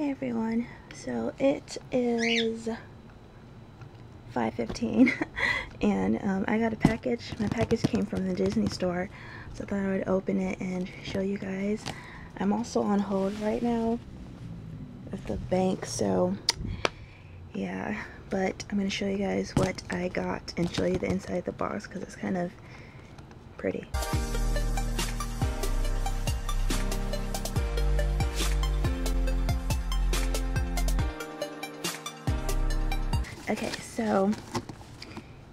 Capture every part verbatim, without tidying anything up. Hey everyone, so it is five fifteen and um, I got a package. My package came from the Disney store, so I thought I would open it and show you guys. I'm also on hold right now at the bank, so yeah, but I'm going to show you guys what I got and show you the inside of the box because it's kind of pretty. Okay, so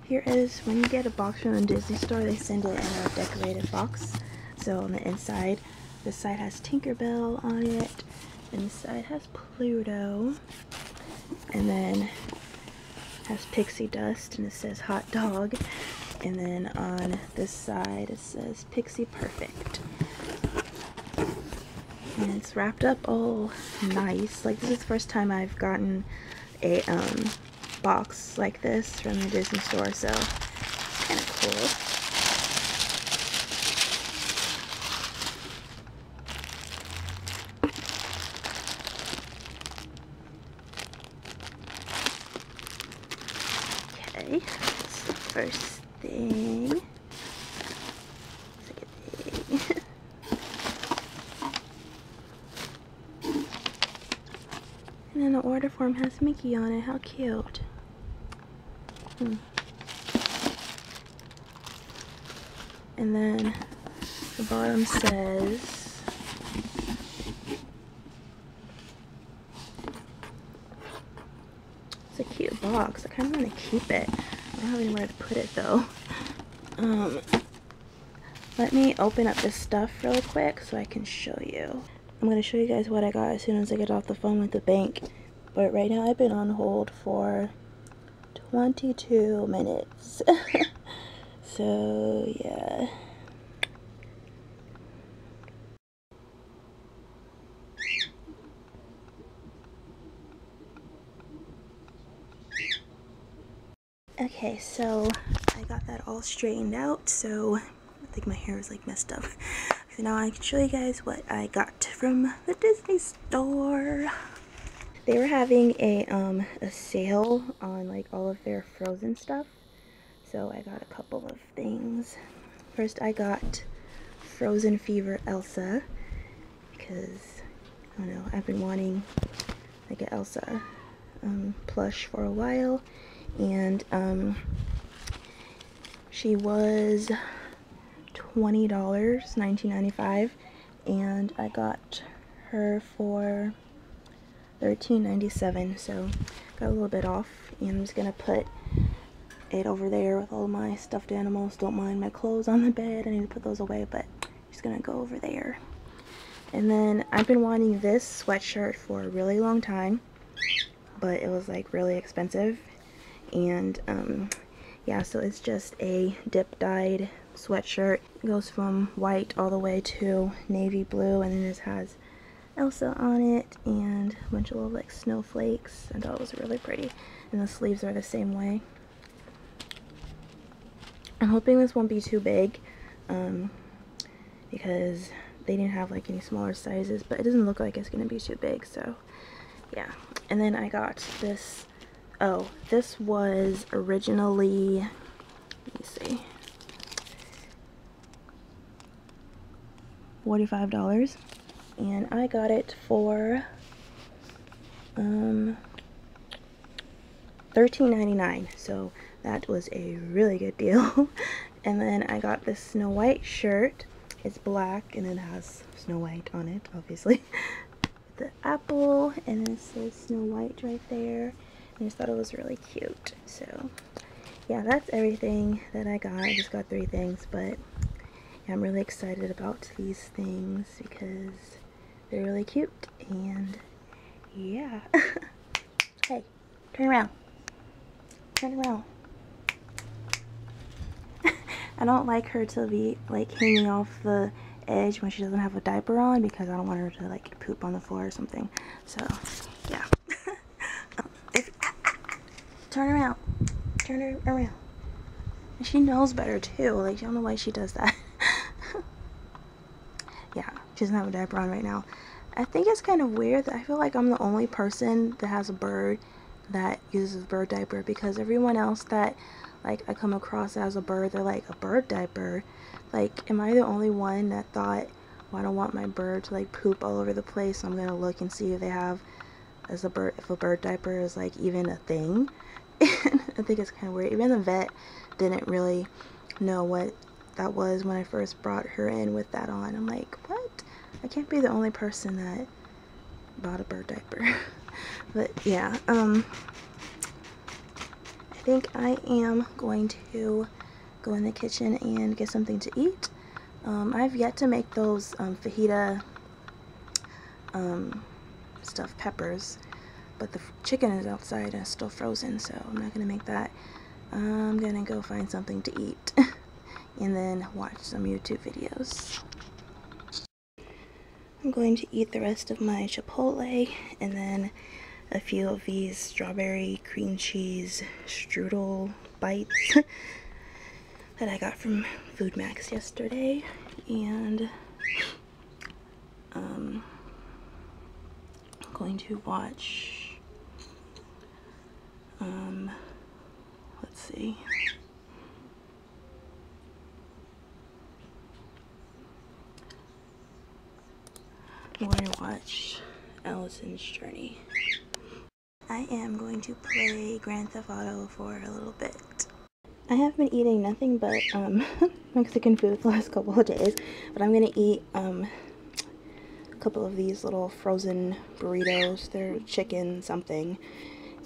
here is, when you get a box from the Disney store, they send it in a decorated box. So on the inside, this side has Tinkerbell on it, and this side has Pluto, and then has Pixie Dust, and it says hot dog, and then on this side it says Pixie Perfect. And it's wrapped up all nice. Like, this is the first time I've gotten a, um, box like this from the Disney store, so it's kind of cool. Okay, that's the first thing. Second thing. And then the order form has Mickey on it. How cute. Hmm. And then the bottom says it's a cute box. I kind of want to keep it. I don't have anywhere to put it though. Um, let me open up this stuff real quick so I can show you. I'm going to show you guys what I got as soon as I get off the phone with the bank, but right now I've been on hold for twenty-two minutes. So yeah. Okay, so I got that all straightened out, so I think my hair is like messed up. So now I can show you guys what I got from the Disney store. They were having a um a sale on like all of their Frozen stuff, so I got a couple of things. First, I got Frozen Fever Elsa because I don't know, I've been wanting like an Elsa um, plush for a while, and um she was twenty dollars, nineteen ninety-five, and I got her for thirteen ninety-seven, so got a little bit off. And I'm just gonna put it over there with all my stuffed animals. Don't mind my clothes on the bed, I need to put those away, but I'm just gonna go over there. And then I've been wanting this sweatshirt for a really long time, but it was like really expensive, and um yeah, so it's just a dip dyed sweatshirt. It goes from white all the way to navy blue, and it just has Elsa on it and a bunch of little like snowflakes. I thought it was really pretty, and the sleeves are the same way. I'm hoping this won't be too big, um, because they didn't have like any smaller sizes, but it doesn't look like it's gonna be too big, so yeah. And then I got this. Oh, this was originally, let me see, forty-five dollars, and I got it for um, thirteen ninety-nine, so that was a really good deal. And then I got this Snow White shirt. It's black and it has Snow White on it, obviously, with the apple, and it says Snow White right there. I just thought it was really cute. So yeah, that's everything that I got. I just got three things, but I'm really excited about these things because they're really cute, and yeah. Hey, turn around. Turn around. I don't like her to be like hanging off the edge when she doesn't have a diaper on, because I don't want her to like poop on the floor or something. So yeah. um, if, ah, ah, turn around. Turn her around. And she knows better too. Like, I don't know why she does that. Yeah, she doesn't have a diaper on right now. I think it's kind of weird that I feel like I'm the only person that has a bird that uses a bird diaper, because everyone else that like I come across as a bird, they're like, a bird diaper? Like, am I the only one that thought, well, I don't want my bird to like poop all over the place, so I'm gonna look and see if they have as a bird if a bird diaper is like even a thing. I think it's kind of weird. Even the vet didn't really know what that was when I first brought her in with that on. I'm like, what? I can't be the only person that bought a bird diaper. But yeah, um, I think I am going to go in the kitchen and get something to eat. Um, I've yet to make those um, fajita um, stuffed peppers, but the chicken is outside and it's still frozen, so I'm not going to make that. I'm going to go find something to eat and then watch some YouTube videos. I'm going to eat the rest of my Chipotle and then a few of these strawberry cream cheese strudel bites that I got from Food Max yesterday. And um, I'm going to watch, um, let's see. I'm going to watch Allison's Journey. I am going to play Grand Theft Auto for a little bit. I have been eating nothing but um, Mexican food the last couple of days, but I'm going to eat um, a couple of these little frozen burritos. They're chicken something.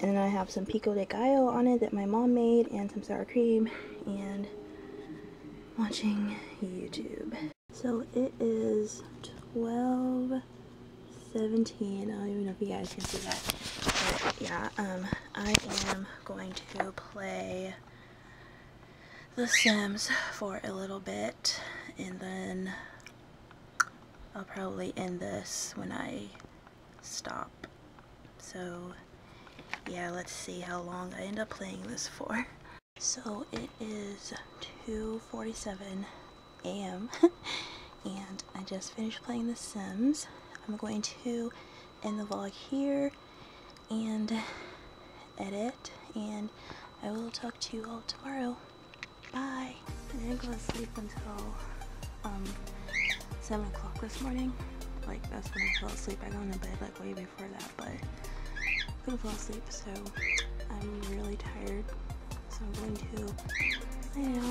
And then I have some pico de gallo on it that my mom made and some sour cream and watching YouTube. So it is twelve seventeen. I don't even know if you guys can see that. But yeah, um, I am going to play The Sims for a little bit, and then I'll probably end this when I stop. So yeah, let's see how long I end up playing this for. So it is two forty-seven a m and I just finished playing The Sims. I'm going to end the vlog here and edit, and I will talk to you all tomorrow. Bye! I didn't go to sleep until um, seven o'clock this morning. Like, that's when I fell asleep. I got into bed like way before that, but I couldn't fall asleep, so I'm really tired. So I'm going to lay down.